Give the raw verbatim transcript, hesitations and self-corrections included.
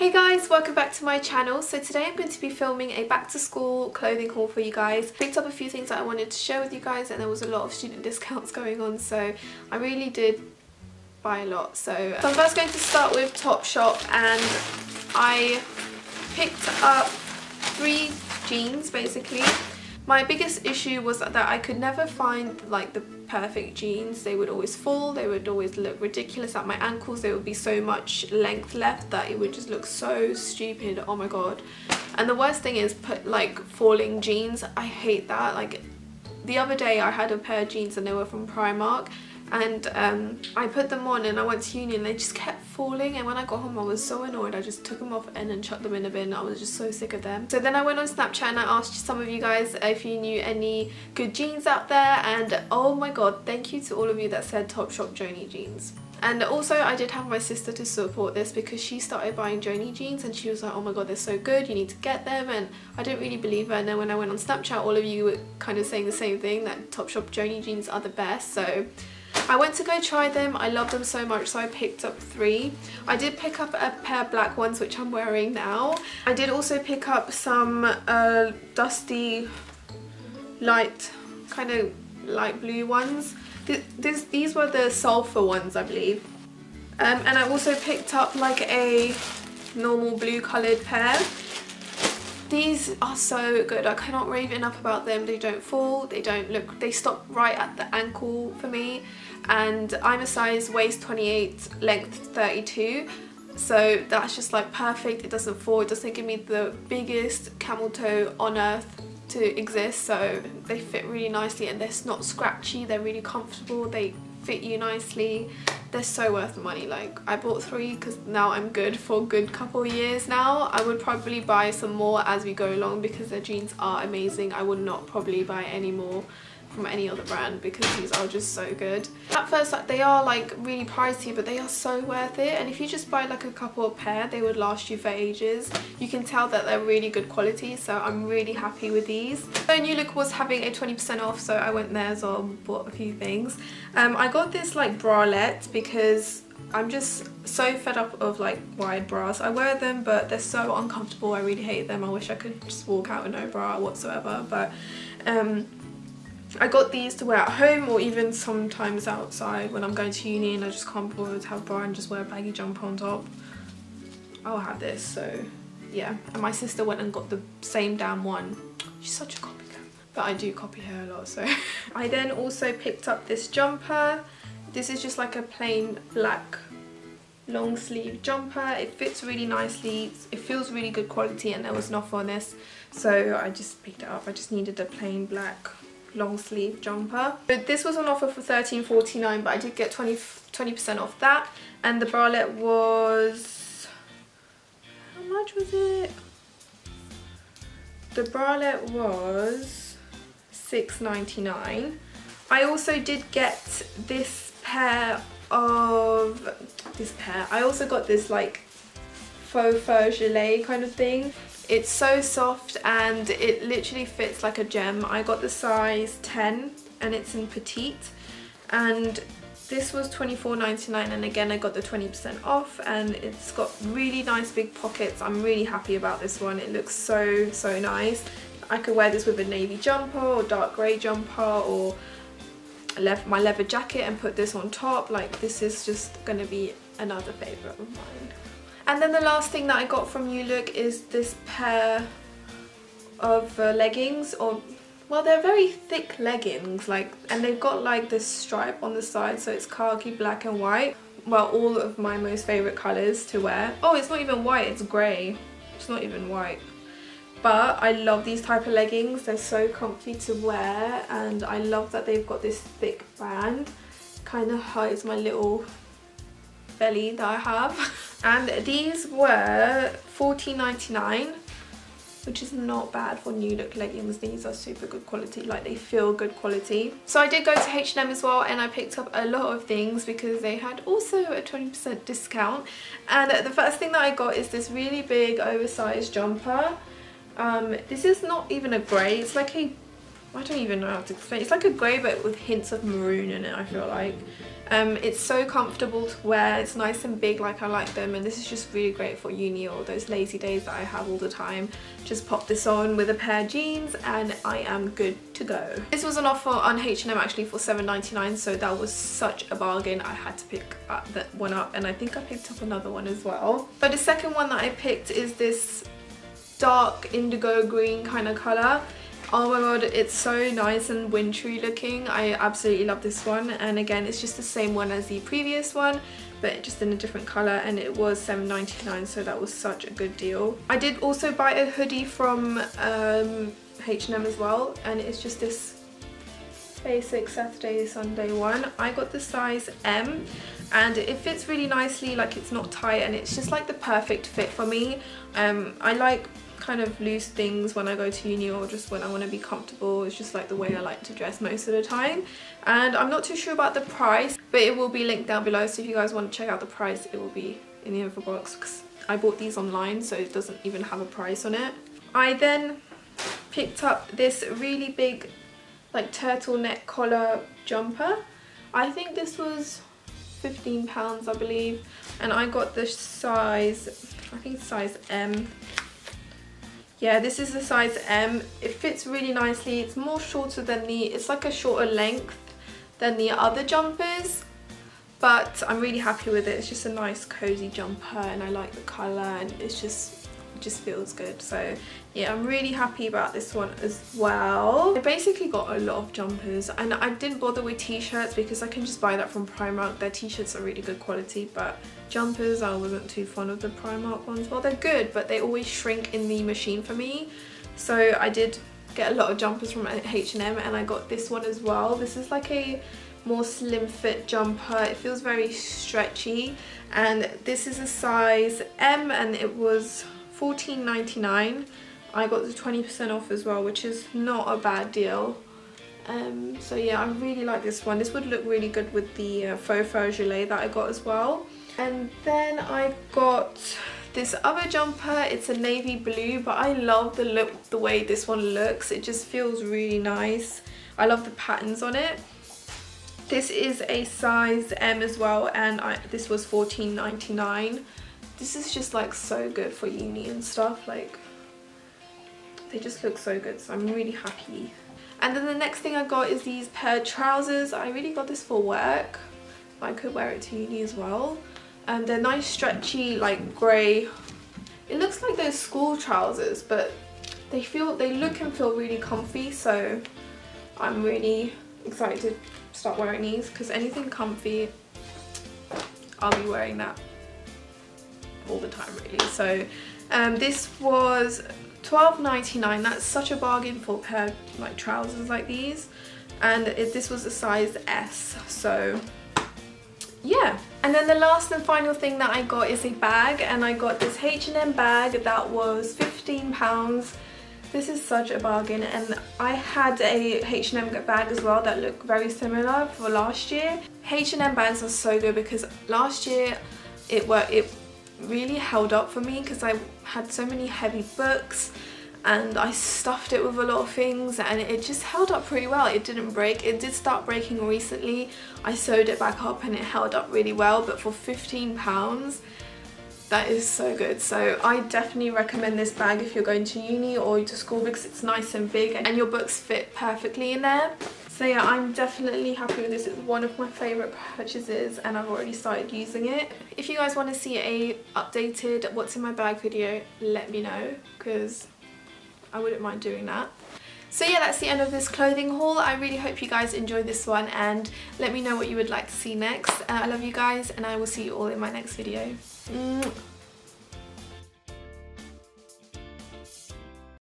Hey guys, welcome back to my channel. So today I'm going to be filming a back to school clothing haul for you guys. Picked up a few things that I wanted to share with you guys, and there was a lot of student discounts going on, so I really did buy a lot. So, so I'm first going to start with Topshop, and I picked up three jeans basically. My biggest issue was that I could never find like the perfect jeans. They would always fall, they would always look ridiculous at my ankles, there would be so much length left that it would just look so stupid, oh my god. And the worst thing is put like falling jeans, I hate that. Like the other day I had a pair of jeans and they were from Primark, and um, I put them on and I went to uni and they just kept falling, and when I got home I was so annoyed, I just took them off and then chucked them in the bin. I was just so sick of them. So then I went on Snapchat and I asked some of you guys if you knew any good jeans out there, and oh my god, thank you to all of you that said Topshop Joni jeans. And also I did have my sister to support this because she started buying Joni jeans and she was like, oh my god, they're so good, you need to get them, and I didn't really believe her. And then when I went on Snapchat, all of you were kind of saying the same thing, that Topshop Joni jeans are the best. So I went to go try them, I love them so much, so I picked up three. I did pick up a pair of black ones which I'm wearing now. I did also pick up some uh, dusty light, kind of light blue ones. Th this, these were the sulfur ones I believe. Um, and I also picked up like a normal blue coloured pair. These are so good, I cannot rave enough about them. They don't fall, they don't look, they stop right at the ankle for me, and I'm a size waist twenty-eight, length thirty-two, so that's just like perfect. It doesn't fall, it doesn't give me the biggest camel toe on earth to exist, so they fit really nicely and they're not scratchy, they're really comfortable, they fit you nicely, they're so worth the money. Like I bought three because now I'm good for a good couple of years now. I would probably buy some more as we go along because their jeans are amazing. I would not probably buy any more from any other brand because these are just so good. At first, like, they are like really pricey, but they are so worth it, and if you just buy like a couple of pair they would last you for ages. You can tell that they're really good quality, so I'm really happy with these. So New Look was having a twenty percent off, so I went there as well and bought a few things. Um, I got this like bralette because I'm just so fed up of like wide bras. I wear them but they're so uncomfortable, I really hate them. I wish I could just walk out with no bra whatsoever, but um, I got these to wear at home or even sometimes outside when I'm going to uni and I just can't bother to have bra and just wear a baggy jumper on top. I'll have this, so yeah. And my sister went and got the same damn one. She's such a copycat. But I do copy her a lot, so. I then also picked up this jumper. This is just like a plain black long sleeve jumper. It fits really nicely, it feels really good quality, and there was an offer on this, so I just picked it up. I just needed a plain black long sleeve jumper. But this was on offer for thirteen forty-nine, but I did get twenty percent off that. And the bralette was, how much was it? The bralette was six ninety-nine. I also did get this pair of this pair. I also got this like faux fur gilet kind of thing. It's so soft and it literally fits like a gem. I got the size ten and it's in petite, and this was twenty-four ninety-nine, and again I got the twenty percent off, and it's got really nice big pockets. I'm really happy about this one. It looks so so nice. I could wear this with a navy jumper or dark grey jumper or leather, my leather jacket, and put this on top. Like this is just gonna be another favourite of mine. And then the last thing that I got from New Look is this pair of uh, leggings, or well, they're very thick leggings, like, and they've got like this stripe on the side, so it's khaki, black and white. Well, all of my most favourite colours to wear. Oh, it's not even white, it's grey. It's not even white. But I love these type of leggings, they're so comfy to wear, and I love that they've got this thick band. Kind of hides my little belly that I have. And these were fourteen ninety-nine, which is not bad for New Look leggings. These are super good quality, like they feel good quality. So I did go to H and M as well, and I picked up a lot of things because they had also a twenty percent discount. And the first thing that I got is this really big oversized jumper. Um, this is not even a grey, it's like a I don't even know how to explain. It's like a grey but with hints of maroon in it, I feel like. Um, it's so comfortable to wear, it's nice and big, like I like them, and this is just really great for uni or those lazy days that I have all the time. Just pop this on with a pair of jeans and I am good to go. This was an offer on H and M actually for seven ninety-nine, so that was such a bargain. I had to pick that one up, and I think I picked up another one as well. But the second one that I picked is this dark indigo green kind of colour. Oh my god, it's so nice and wintry looking. I absolutely love this one, and again it's just the same one as the previous one but just in a different colour, and it was seven ninety-nine, so that was such a good deal. I did also buy a hoodie from um, H and M as well, and it's just this basic Saturday Sunday one. I got the size M and it fits really nicely, like it's not tight and it's just like the perfect fit for me. Um, I like kind of loose things when I go to uni or just when I want to be comfortable. It's just like the way I like to dress most of the time, and I'm not too sure about the price, but it will be linked down below, so if you guys want to check out the price it will be in the info box, because I bought these online so it doesn't even have a price on it. I then picked up this really big like turtleneck collar jumper. I think this was fifteen pounds I believe, and I got the size, I think it's size M. Yeah, this is the size M. It fits really nicely. It's more shorter than the, it's like a shorter length than the other jumpers, but I'm really happy with it. It's just a nice cozy jumper and I like the colour, and it's just, it just feels good. So yeah, I'm really happy about this one as well. I basically got a lot of jumpers, and I didn't bother with t-shirts because I can just buy that from Primark. Their t-shirts are really good quality, but jumpers, I wasn't too fond of the Primark ones. Well, they're good, but they always shrink in the machine for me. So I did get a lot of jumpers from H and M, and I got this one as well. This is like a more slim fit jumper. It feels very stretchy, and this is a size M, and it was fourteen ninety-nine. I got the twenty percent off as well, which is not a bad deal. Um, so yeah, I really like this one. This would look really good with the uh, faux fur gilet that I got as well. And then I got this other jumper. It's a navy blue, but I love the look, the way this one looks. It just feels really nice. I love the patterns on it. This is a size M as well, and I, this was fourteen ninety-nine. This is just like so good for uni and stuff. Like, they just look so good, so I'm really happy. And then the next thing I got is these pair of trousers. I really got this for work, but I could wear it to uni as well. And they're nice stretchy like grey. It looks like those school trousers, but they feel, they look and feel really comfy, so I'm really excited to start wearing these, because anything comfy I'll be wearing that all the time really. So um, this was twelve ninety-nine. That's such a bargain for a pair of like trousers like these, and it, this was a size S, so yeah. And then the last and final thing that I got is a bag, and I got this H and M bag that was fifteen pounds. This is such a bargain, and I had a H and M bag as well that looked very similar for last year. H and M bags are so good, because last year it were, it really held up for me, because I had so many heavy books and I stuffed it with a lot of things, and it just held up pretty well. It didn't break. It did start breaking recently. I sewed it back up and it held up really well, but for fifteen pounds, that is so good. So I definitely recommend this bag if you're going to uni or to school, because it's nice and big and your books fit perfectly in there. So yeah, I'm definitely happy with this. It's one of my favourite purchases, and I've already started using it. If you guys want to see a updated what's in my bag video, let me know, because I wouldn't mind doing that. So yeah, that's the end of this clothing haul. I really hope you guys enjoyed this one, and let me know what you would like to see next. Uh, I love you guys, and I will see you all in my next video. Mm.